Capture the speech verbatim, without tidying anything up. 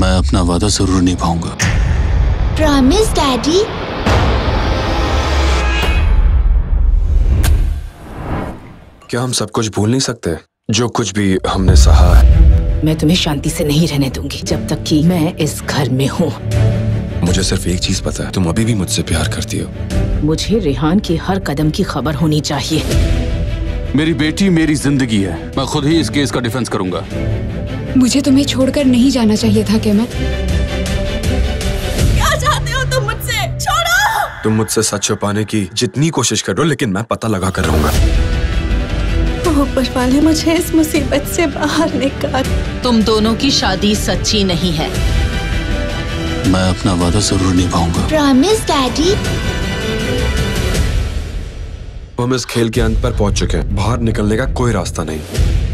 मैं अपना वादा जरूर निभाऊंगा। Promise daddy. क्या हम सब कुछ भूल नहीं सकते जो कुछ भी हमने सहा है? मैं तुम्हें शांति से नहीं रहने दूंगी जब तक कि मैं इस घर में हूँ। मुझे सिर्फ एक चीज पता है, तुम अभी भी मुझसे प्यार करती हो। मुझे रेहान के हर कदम की खबर होनी चाहिए। मेरी बेटी मेरी जिंदगी है, मैं खुद ही इस केस का डिफेंस करूंगा। मुझे तुम्हें छोड़कर नहीं जाना चाहिए था केमत। क्या चाहते हो तुम मुझसे? छोड़ो। तुम मुझसे सच छुपाने की जितनी कोशिश करो, लेकिन मैं पता लगा कर रहूंगा। ऊपर वाले मुझे इस मुसीबत से बाहर निकाल। तुम दोनों की शादी सच्ची नहीं है। मैं अपना वादा जरूर निभाऊंगा। Promise daddy. हम इस खेल के अंत पर पहुंच चुके हैं, बाहर निकलने का कोई रास्ता नहीं।